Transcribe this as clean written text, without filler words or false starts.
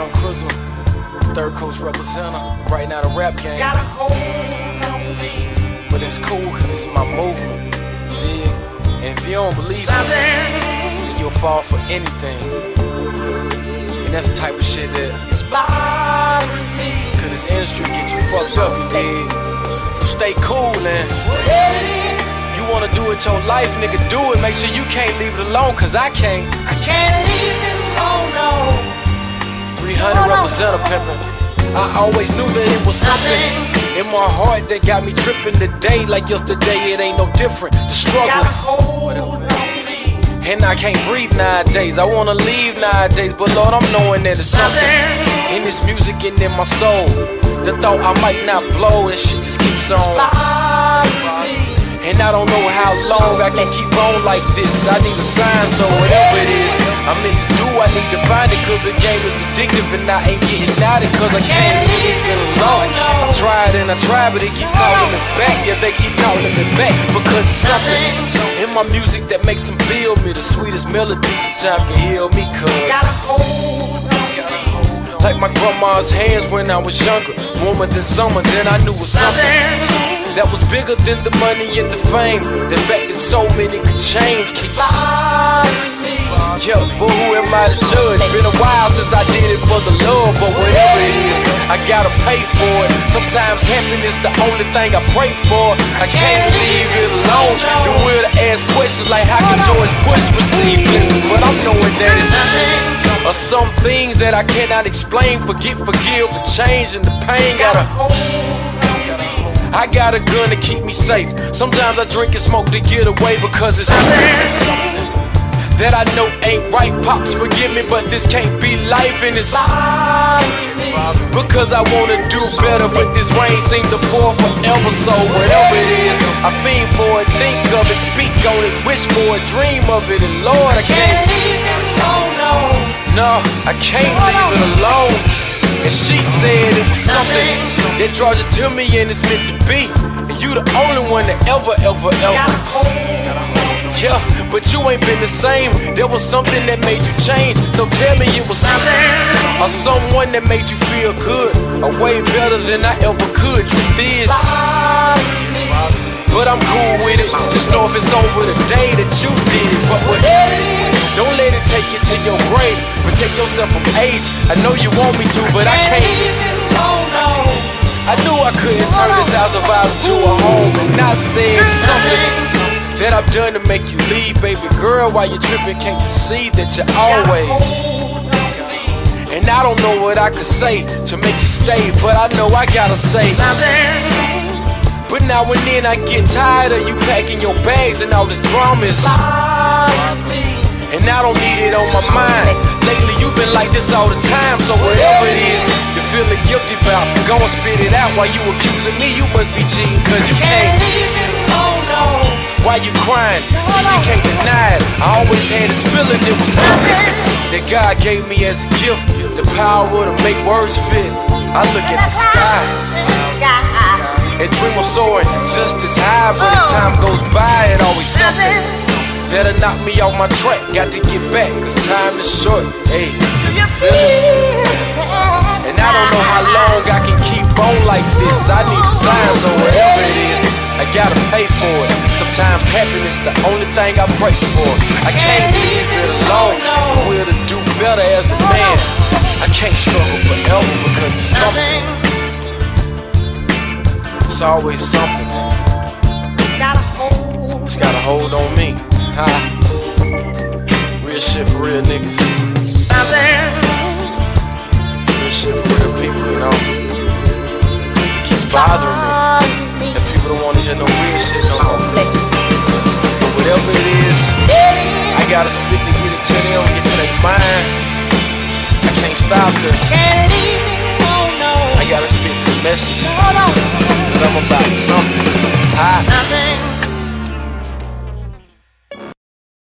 Young Crizzle, Third Coast representative, right now the rap game. Got a hold on me. But it's cool cause it's my movement. Dig? And if you don't believe me, then you'll fall for anything. And that's the type of shit that is bothering me. Cause this industry gets you fucked up, you dig? So stay cool and wanna do it your life, nigga, do it. Make sure you can't leave it alone, cause I can't. I can't leave it alone, no. 300 representative pimpin'. I always knew that it was something in my heart that got me trippin' today. Like yesterday, it ain't no different. The struggle. And I can't breathe nowadays. I wanna leave nowadays, but Lord, I'm knowing that it's something in this music and in my soul. The thought I might not blow, and shit just keeps on. And I don't know how long I can keep on like this. I need a sign, so whatever it is I'm meant to do, I need to find it. Cause the game is addictive and I ain't getting out it. Cause I can't leave it alone. I tried and I tried, but they keep calling me back. Yeah, they keep calling me back. Because it's something in my music that makes them feel me. The sweetest melody sometimes can heal me. Cause like my grandma's hands when I was younger, warmer than summer, then I knew it was something that was bigger than the money and the fame. The fact that so many could change keeps yo, but who am I to judge? Been a while since I did it for the love, but whatever it is, I gotta pay for it. Sometimes happiness the only thing I pray for. I can't leave it alone. The will to ask questions like how can George Bush receive blessings? But I'm knowing that it's or some things that I cannot explain. Forget, forgive, the change and the pain. Gotta I got a gun to keep me safe. Sometimes I drink and smoke to get away because it's something that I know ain't right. Pops, forgive me, but this can't be life. And it's because I wanna do better, but this rain seemed to pour forever. So whatever it is, I fiend for it, think of it, speak on it, wish for it, dream of it. And Lord, I can't leave it alone, no. No, I can't leave it alone. And she said it was something that draws you to me and it's meant to be. And you the only one that ever yeah, but you ain't been the same. There was something that made you change. So tell me it was something or someone that made you feel good or way better than I ever could. Truth is, but I'm cool with it. Just know if it's over the day that you did it. But whatever it is, don't let it take you to your grave. Protect yourself from AIDS. I know you want me to, but I can't. I knew I couldn't turn this house of ours into a home. And I said something that I've done to make you leave. Baby girl, while you're tripping, can't you see that you're always? And I don't know what I could say to make you stay, but I know I gotta say something. But now and then I get tired of you packing your bags and all this drama is. And I don't need it on my mind. Lately you've been like this all the time. So whatever it is you're feeling guilty about, go and spit it out. While you accusing me, you must be cheating cause you can't. Why you crying? See, you can't deny it. I always had this feeling it was something that God gave me as a gift. The power to make words fit. I look at the sky and dream of soaring just as high. But as time goes by, it always something that'll knock me off my track. Got to get back, cause time is short. Hey, can you feel it? And I don't know how long I can keep on like this. I need a sign, so whatever it is, I gotta pay for it. Sometimes happiness the only thing I pray for. I can't leave it alone. The will to do better as a man. I can't struggle forever because it's something. It's always something, man. It's got a hold on me. Real shit for real niggas. Real shit for real people, you know. It keeps bothering me that people don't wanna hear no real shit no more. But whatever it is, I gotta spit to get it to them, get to their mind. I can't stop this. I gotta spit this message. Cause I'm about something.